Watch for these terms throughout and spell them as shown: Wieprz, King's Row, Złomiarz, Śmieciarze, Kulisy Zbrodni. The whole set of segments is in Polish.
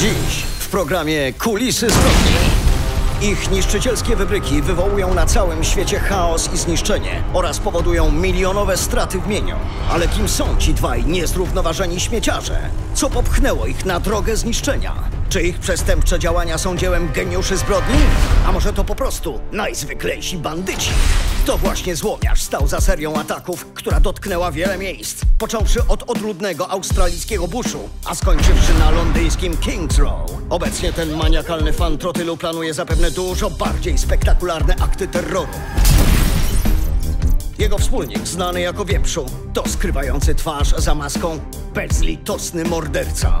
Dziś w programie Kulisy Zbrodni. Ich niszczycielskie wybryki wywołują na całym świecie chaos i zniszczenie oraz powodują milionowe straty w mieniu. Ale kim są ci dwaj niezrównoważeni śmieciarze? Co popchnęło ich na drogę zniszczenia? Czy ich przestępcze działania są dziełem geniuszy zbrodni? A może to po prostu najzwyklejsi bandyci? To właśnie Złomiarz stał za serią ataków, która dotknęła wiele miejsc, począwszy od odludnego australijskiego buszu, a skończywszy na londyńskim King's Row. Obecnie ten maniakalny fan trotylu planuje zapewne dużo bardziej spektakularne akty terroru. Jego wspólnik, znany jako Wieprzu, to skrywający twarz za maską bezlitosny morderca.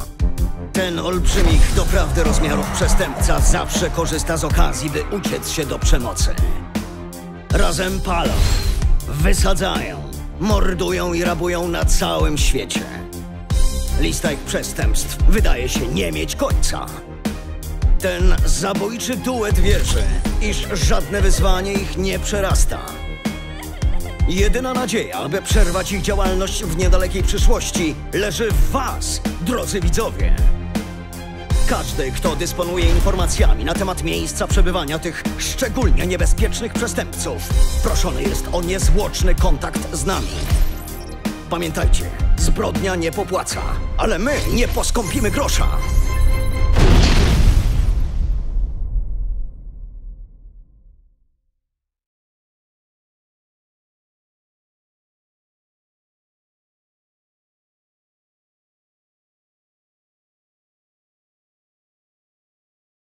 Ten olbrzymich, doprawdy rozmiarów przestępca zawsze korzysta z okazji, by uciec się do przemocy. Razem palą, wysadzają, mordują i rabują na całym świecie. Lista ich przestępstw wydaje się nie mieć końca. Ten zabójczy duet wierzy, iż żadne wyzwanie ich nie przerasta. Jedyna nadzieja, aby przerwać ich działalność w niedalekiej przyszłości, leży w was, drodzy widzowie. Każdy, kto dysponuje informacjami na temat miejsca przebywania tych szczególnie niebezpiecznych przestępców, proszony jest o niezwłoczny kontakt z nami. Pamiętajcie, zbrodnia nie popłaca, ale my nie poskąpimy grosza.